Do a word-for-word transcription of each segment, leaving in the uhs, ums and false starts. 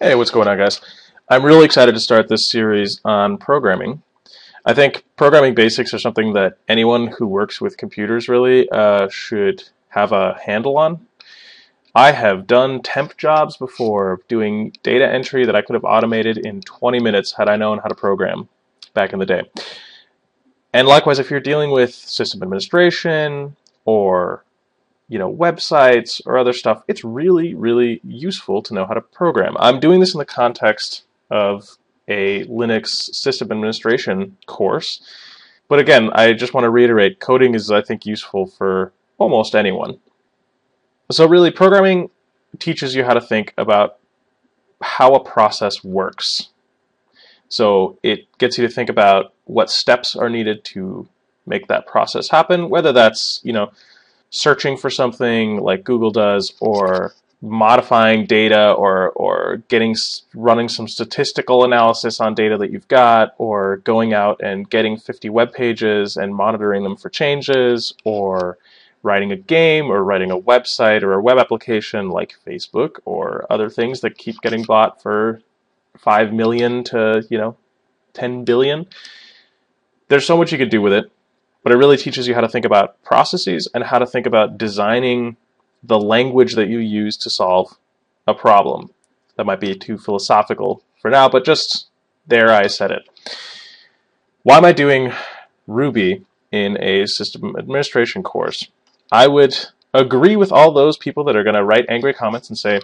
Hey, what's going on, guys? I'm really excited to start this series on programming. I think programming basics are something that anyone who works with computers really uh, should have a handle on. I have done temp jobs before doing data entry that I could have automated in twenty minutes had I known how to program back in the day. And likewise, if you're dealing with system administration or you know, websites or other stuff, it's really, really useful to know how to program. I'm doing this in the context of a Linux system administration course. But again, I just want to reiterate, coding is, I think, useful for almost anyone. So really, programming teaches you how to think about how a process works. So it gets you to think about what steps are needed to make that process happen, whether that's, you know, searching for something like Google does, or modifying data, or or getting running some statistical analysis on data that you've got, or going out and getting fifty web pages and monitoring them for changes, or writing a game, or writing a website or a web application like Facebook or other things that keep getting bought for five million to, you know, ten billion. There's so much you could do with it. But it really teaches you how to think about processes and how to think about designing the language that you use to solve a problem. That might be too philosophical for now, but just there I said it. Why am I doing Ruby in a system administration course? I would agree with all those people that are going to write angry comments and say,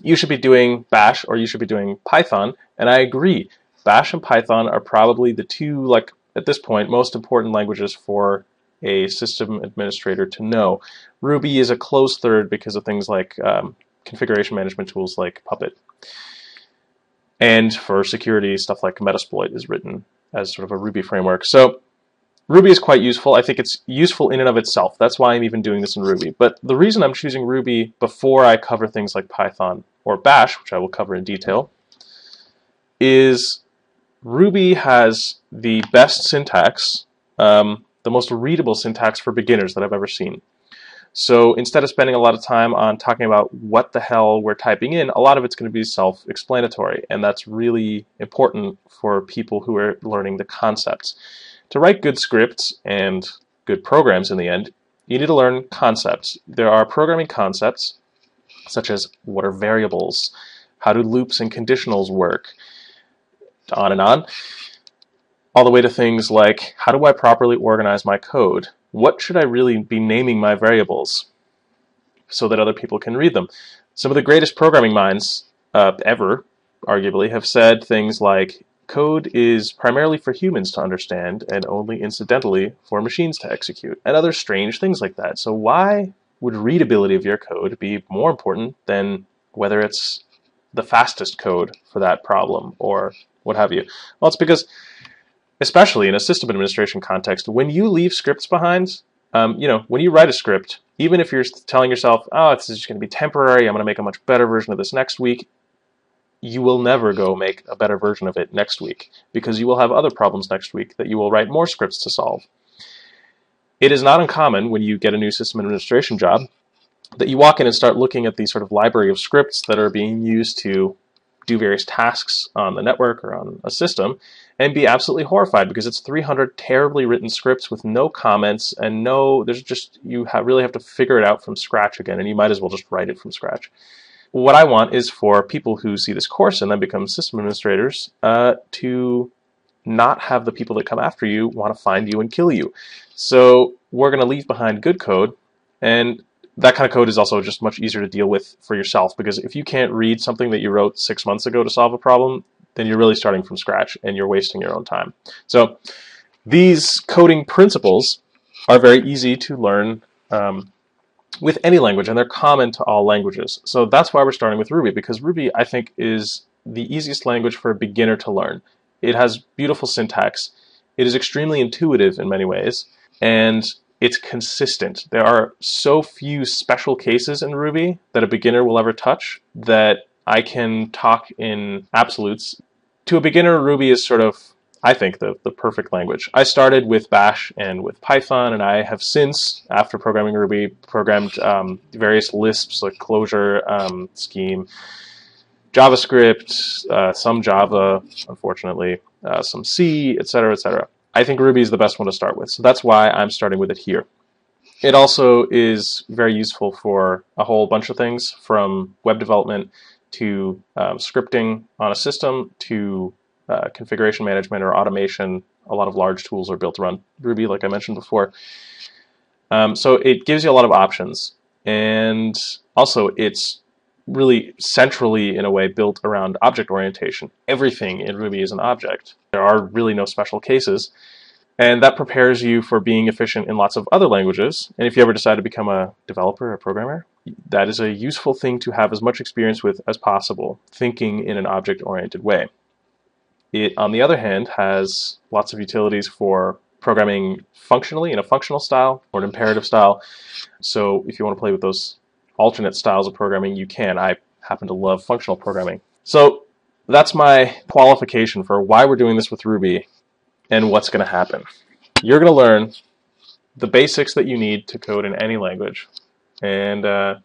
you should be doing Bash or you should be doing Python. And I agree. Bash and Python are probably the two, like, at this point, most important languages for a system administrator to know. Ruby is a close third because of things like um, configuration management tools like Puppet. And for security, stuff like Metasploit is written as sort of a Ruby framework. So Ruby is quite useful. I think it's useful in and of itself. That's why I'm even doing this in Ruby. But the reason I'm choosing Ruby before I cover things like Python or Bash, which I will cover in detail, is Ruby has the best syntax, um, the most readable syntax for beginners that I've ever seen. So instead of spending a lot of time on talking about what the hell we're typing in, a lot of it's going to be self-explanatory, and that's really important for people who are learning the concepts. To write good scripts and good programs in the end, you need to learn concepts. There are programming concepts, such as what are variables, how do loops and conditionals work, on and on, all the way to things like, how do I properly organize my code? What should I really be naming my variables so that other people can read them? Some of the greatest programming minds uh, ever, arguably, have said things like, code is primarily for humans to understand and only incidentally for machines to execute, and other strange things like that. So why would readability of your code be more important than whether it's the fastest code for that problem or what have you? Well, it's because, especially in a system administration context, when you leave scripts behind, um, you know, when you write a script, even if you're telling yourself, oh, this is just going to be temporary, I'm going to make a much better version of this next week, you will never go make a better version of it next week, because you will have other problems next week that you will write more scripts to solve. It is not uncommon when you get a new system administration job that you walk in and start looking at the sort of library of scripts that are being used to do various tasks on the network or on a system and be absolutely horrified, because it's three hundred terribly written scripts with no comments and no, there's just, you have, really have to figure it out from scratch again, and you might as well just write it from scratch. What I want is for people who see this course and then become system administrators uh, to not have the people that come after you want to find you and kill you. So we're going to leave behind good code, and that kind of code is also just much easier to deal with for yourself, because if you can't read something that you wrote six months ago to solve a problem, then you're really starting from scratch and you're wasting your own time. So these coding principles are very easy to learn um, with any language, and they're common to all languages. So that's why we're starting with Ruby, because Ruby, I think, is the easiest language for a beginner to learn. It has beautiful syntax. It is extremely intuitive in many ways, and it's consistent. There are so few special cases in Ruby that a beginner will ever touch that I can talk in absolutes. To a beginner, Ruby is sort of, I think, the, the perfect language. I started with Bash and with Python, and I have since, after programming Ruby, programmed um, various Lisps like Clojure, um, Scheme, JavaScript, uh, some Java, unfortunately, uh, some C, et cetera, et cetera. I think Ruby is the best one to start with, so that's why I'm starting with it here. It also is very useful for a whole bunch of things, from web development to um, scripting on a system to uh, configuration management or automation. A lot of large tools are built around Ruby, like I mentioned before. Um, so it gives you a lot of options, and also it's really centrally, in a way, built around object orientation. Everything in Ruby is an object. There are really no special cases, and that prepares you for being efficient in lots of other languages. And if you ever decide to become a developer or programmer, that is a useful thing to have as much experience with as possible, thinking in an object-oriented way. It, on the other hand, has lots of utilities for programming functionally, in a functional style or an imperative style. So if you want to play with those alternate styles of programming, you can. I happen to love functional programming. So that's my qualification for why we're doing this with Ruby and what's going to happen. You're going to learn the basics that you need to code in any language. And uh,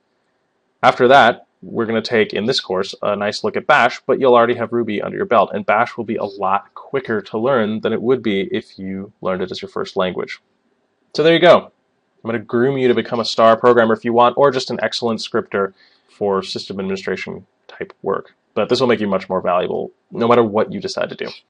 after that, we're going to take, in this course, a nice look at Bash, but you'll already have Ruby under your belt. And Bash will be a lot quicker to learn than it would be if you learned it as your first language. So there you go. I'm going to groom you to become a star programmer if you want, or just an excellent scripter for system administration type work. But this will make you much more valuable no matter what you decide to do.